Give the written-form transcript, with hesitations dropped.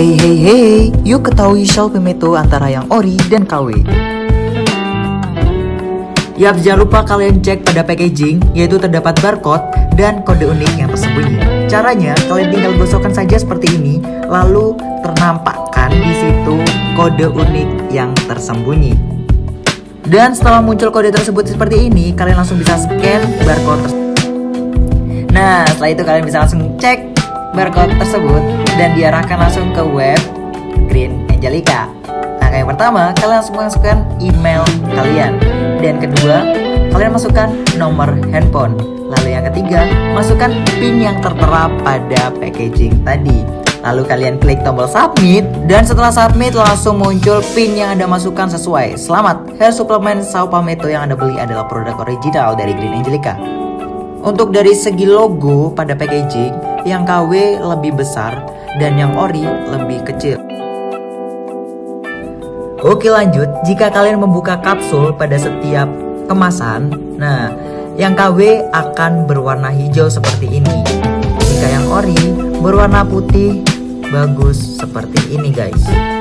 Hey, yuk ketahui Saw Palmetto antara yang ori dan KW. Yap, jangan lupa kalian cek pada packaging, yaitu terdapat barcode dan kode unik yang tersembunyi. Caranya, kalian tinggal gosokkan saja seperti ini, lalu ternampakkan di situ kode unik yang tersembunyi. Dan setelah muncul kode tersebut seperti ini, kalian langsung bisa scan barcode tersebut. Nah, setelah itu kalian bisa langsung cek barcode tersebut dan diarahkan langsung ke web Green Angelica. Nah, yang pertama, kalian langsung masukkan email kalian. Dan kedua, kalian masukkan nomor handphone. Lalu yang ketiga, masukkan PIN yang tertera pada packaging tadi. Lalu kalian klik tombol submit, dan setelah submit langsung muncul PIN yang Anda masukkan sesuai. Selamat, hair suplemen Saw Palmetto yang Anda beli adalah produk original dari Green Angelica. Untuk dari segi logo pada packaging, yang KW lebih besar dan yang ori lebih kecil. Oke, lanjut, jika kalian membuka kapsul pada setiap kemasan, nah, yang KW akan berwarna hijau seperti ini. Jika yang ori berwarna putih, bagus seperti ini guys.